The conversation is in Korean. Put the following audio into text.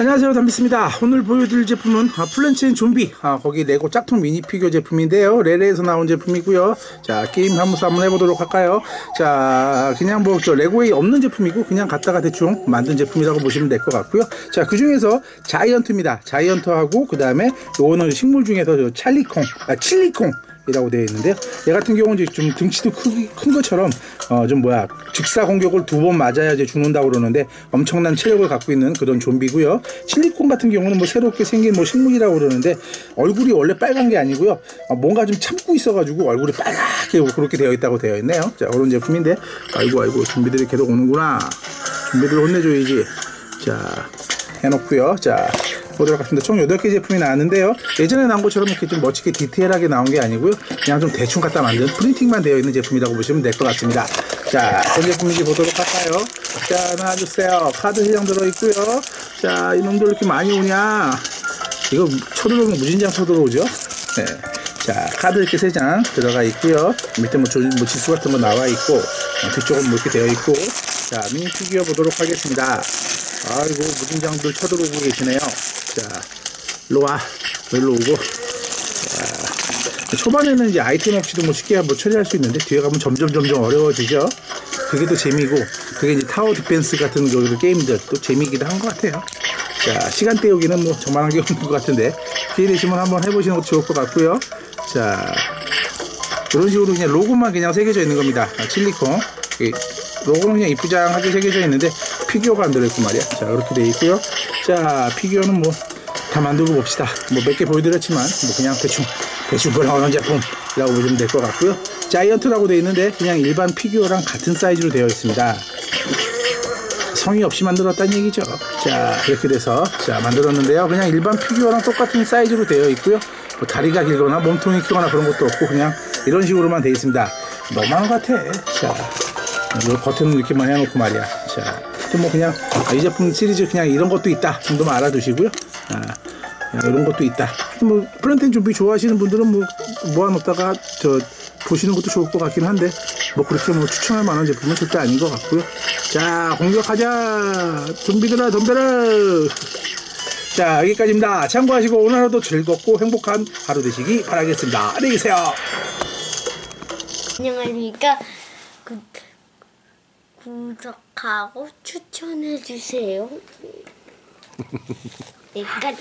안녕하세요, 담비스입니다. 오늘 보여드릴 제품은 플랜츠&좀비 거기 레고 짝퉁 미니피규어 제품인데요. 레레에서 나온 제품이고요. 자, 게임 한번 해보도록 할까요? 자, 그냥 뭐 레고에 없는 제품이고 그냥 갖다가 대충 만든 제품이라고 보시면 될 것 같고요. 자, 그 중에서 자이언트입니다. 자이언트하고 그 다음에 요거는 식물 중에서 저 칠리콩 이라고 되어 있는데요. 얘 같은 경우는 이제 좀 등치도 큰 것처럼 즉사 공격을 두 번 맞아야 이제 죽는다고 그러는데 엄청난 체력을 갖고 있는 그런 좀비고요. 칠리콘 같은 경우는 뭐 새롭게 생긴 뭐 식물이라고 그러는데 얼굴이 원래 빨간 게 아니고요. 뭔가 좀 참고 있어가지고 얼굴이 빨갛게 그렇게 되어 있다고 되어 있네요. 자, 그런 제품인데 아이고 좀비들이 계속 오는구나. 좀비들 혼내줘야지. 자, 해놓고요. 자, 보도록 하겠습니다. 총 8개 제품이 나왔는데요. 예전에 나온 것처럼 이렇게 좀 멋지게 디테일하게 나온 게 아니고요. 그냥 좀 대충 갖다 만든 프린팅만 되어 있는 제품이라고 보시면 될 것 같습니다. 자, 어떤 제품인지 보도록 할까요? 자, 나와주세요. 카드 3장 들어있고요. 자, 이놈들 이렇게 많이 오냐? 이거 쳐들어오면 무진장 쳐들어오죠? 네. 자, 카드 이렇게 3장 들어가 있고요. 밑에 뭐 지수 같은 거 나와 있고, 뒤쪽은 뭐 이렇게 되어 있고. 자, 미니피규어 보도록 하겠습니다. 아이고, 무진장들 쳐들어오고 계시네요. 자, 일로 오고. 자, 초반에는 이제 아이템 없이도 뭐 쉽게 한번 처리할 수 있는데 뒤에 가면 점점 어려워지죠. 그게 또 재미고, 그게 이제 타워 디펜스 같은 그 게임들 또 재미이기도 한 것 같아요. 자, 시간 때우기는 뭐 저만한 게 없는 것 같은데 기회 되시면 한번 해보시는 것도 좋을 것 같고요. 자, 이런 식으로 그냥 로고만 그냥 새겨져 있는 겁니다. 칠리콘 로고는 그냥 이쁘장하게 새겨져 있는데 피규어가 안 들어있고 말이야. 자, 이렇게 되어 있고요. 자, 피규어는 뭐 다 만들고 봅시다. 뭐 몇 개 보여드렸지만 뭐 그냥 대충 보는 제품이라고 보시면 될 것 같고요. 자이언트라고 되어 있는데 그냥 일반 피규어랑 같은 사이즈로 되어 있습니다. 성의 없이 만들었다는 얘기죠. 자, 이렇게 돼서 자 만들었는데요. 그냥 일반 피규어랑 똑같은 사이즈로 되어 있고요. 뭐 다리가 길거나 몸통이 크거나 그런 것도 없고 그냥 이런 식으로만 되어 있습니다. 너무한 것 같아. 자, 겉에는 이렇게만 해놓고 말이야. 자, 뭐 그냥 이 제품 시리즈 그냥 이런 것도 있다 정도만 알아두시고요. 이런 것도 있다. 뭐 플랜츠&좀비 좋아하시는 분들은 뭐 모아놓다가 저 보시는 것도 좋을 것 같긴 한데 뭐 그렇게 뭐 추천할 만한 제품은 절대 아닌 것 같고요. 자, 공격하자. 좀비들아, 덤벼라. 자, 여기까지입니다. 참고하시고 오늘 하루도 즐겁고 행복한 하루 되시기 바라겠습니다. 안녕히 계세요. 안녕하십니까. 구독하고 추천해주세요. 여기까지.